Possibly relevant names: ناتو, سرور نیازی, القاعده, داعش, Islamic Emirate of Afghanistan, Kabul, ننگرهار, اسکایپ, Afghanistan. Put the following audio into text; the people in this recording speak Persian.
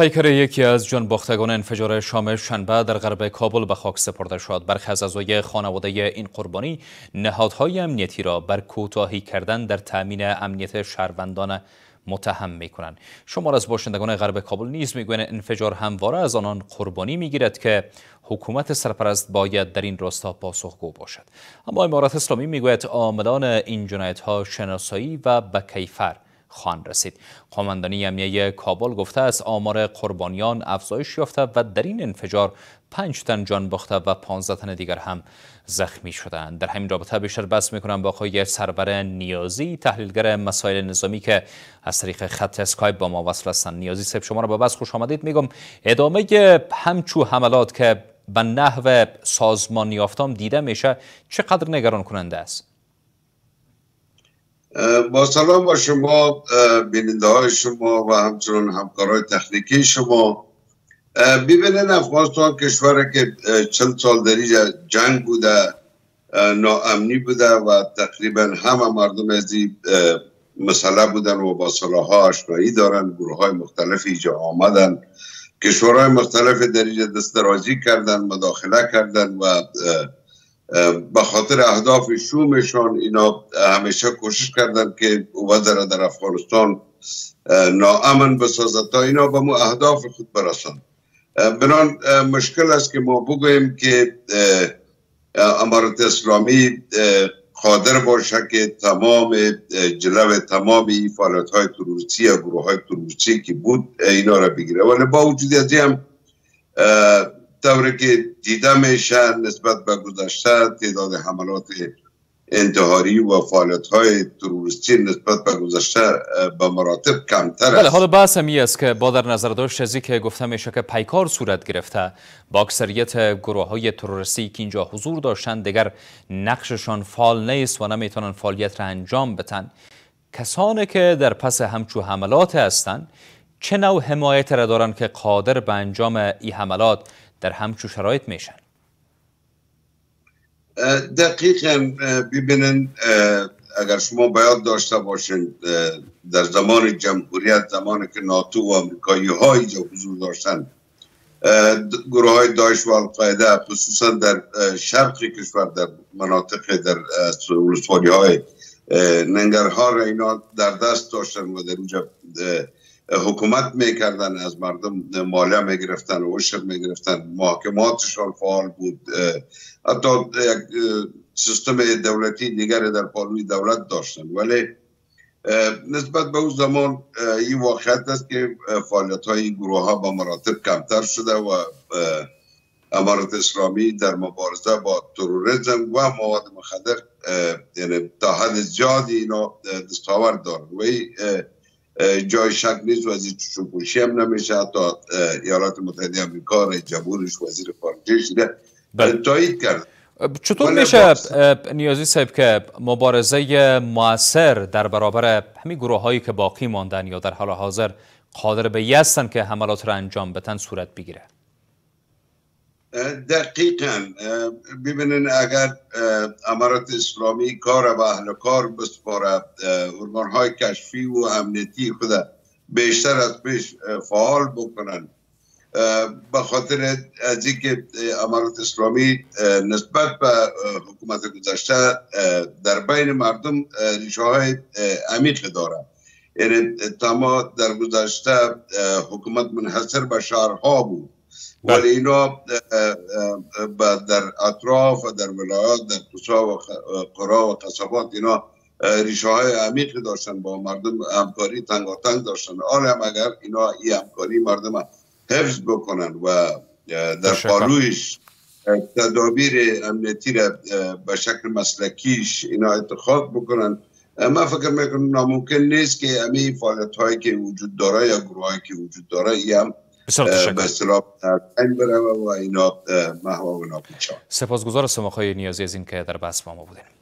پیکر یکی از جان باختگان انفجار شام شنبه در غرب کابل به خاک سپرده شد. برخی از اعضای خانواده این قربانی نهادهای امنیتی را بر کوتاهی کردن در تأمین امنیت شهروندان متهم می‌کنند. شمار از باشندگان غرب کابل نیز می‌گویند انفجار همواره از آنان قربانی می‌گیرد که حکومت سرپرست باید در این راستا پاسخگو باشد. اما امارت اسلامی می‌گوید عاملان این جنایت‌ها شناسایی و به کیفر خواهند رسید. قوماندانی امنیه کابل گفته است آمار قربانیان افزایش یافته و در این انفجار 5 تن جان باخته و 15 تن دیگر هم زخمی شدند. در همین رابطه بیشتر بحث میکنم با آقای سرور نیازی، تحلیلگر مسائل نظامی که از طریق خط اسکایپ با ما وصل هستند. نیازی صاحب، شما را به بس خوش آمدید میگم. ادامه همچو حملات که به نحو سازمان یافتم دیده میشه چقدر نگران کننده است؟ با سلام با شما، بیننده های شما و همچنان همکارای تکنیکی شما. ببینید افغانستان کشوره که 40 سال در اینجا جنگ بوده، ناامنی بوده و تقریبا همه مردم از این مسئله بودن و با سلاح‌ها آشنایی دارن. گروه های مختلف اینجا آمدن، کشورهای مختلف در اینجا دست درازی کردن، مداخله کردن و به خاطر اهداف شومشان اینا همیشه کوشش کردن که وضع را در افغانستان ناامن بسازد تا اینا به مو اهداف خود برسند. بنان مشکل است که ما بگوییم که امارت اسلامی قادر باشه که تمام جلو تمامی فعالیت های تروریستی یا گروه های تروریستی که بود اینا را بگیره، ولی با وجود از هم طوری که دیده میشه نسبت به گذشته تعداد حملات انتحاری و فعالیت‌های تروریستی نسبت به گذشته به مراتب کمتر است. بله، حالا بحث همی است که با در نظر داشت از که گفته میشه که پیکار صورت گرفته با اکثریت گروه‌های تروریستی که اینجا حضور داشتن دیگر نقششان فعال نیست و نمیتونن فعالیت را انجام بدن. کسانی که در پس همچو حملات هستند چه نوع حمایت را دارن که قادر به انجام این حملات در همچو شرایط میشن؟ دقیقا ببینن، اگر شما باید داشته باشین در زمان جمهوریت، زمانی که ناتو و امریکایی ها اینجا حضور داشتن، گروه های داعش و القاعده خصوصا در شرق کشور، در مناطق در ولسوالی های ننگرهار را اینا در دست داشتن و در اونجا حکومت میکردن، از مردم مالیه میگرفتن و عشر میگرفتن، محاکماتشان فعال بود، حتی یک سیستم دولتی دیگری در پالوی دولت داشتن. ولی نسبت به اون زمان این واقعیت است که فعالیت های گروه ها با مراتب کمتر شده و امارت اسلامی در مبارزه با تروریسم و مواد مخدر یعنی تا حد زیادی اینا دستاور دارن و جای شک نیست و از این چشم‌پوشی هم نمیشه. حتی ایالات متحده آمریکا رئیس جمهورش وزیر خارجهش تایید کرد. چطور میشه نیازی صاحب که مبارزه موثر در برابر همین گروه هایی که باقی ماندن یا در حال حاضر قادر به این هستند که حملات را انجام بدن صورت بگیره؟ دقیقا ببینن، اگر امارت اسلامی کار و اهل کار بسپاره، ارگانهای کشفی و امنیتی خود بیشتر از پیش فعال بکنن، به خاطر از اینکه امارت اسلامی نسبت به حکومت گذشته در بین مردم ریشه های عمیق داره. یعنی تمام در گذشته حکومت منحصر به شهرها بود، ولی اینا در اطراف و در ولایات، در قرا و قصبات اینا ریشه های عمیق داشتن، با مردم همکاری تنگاتنگ داشتن. حالا اگر اینا این همکاری مردم حفظ بکنن و در پالویش تدابیر امنیتی را به شکل مسلکیش اینا اتخاذ بکنن، من فکر میکنم ناممکن نیست که همین فعالیت هایی که وجود داره یا گروه هایی که وجود داره این سپاسگزار هستم آقای نیازی از این که در بحث با ما بودین.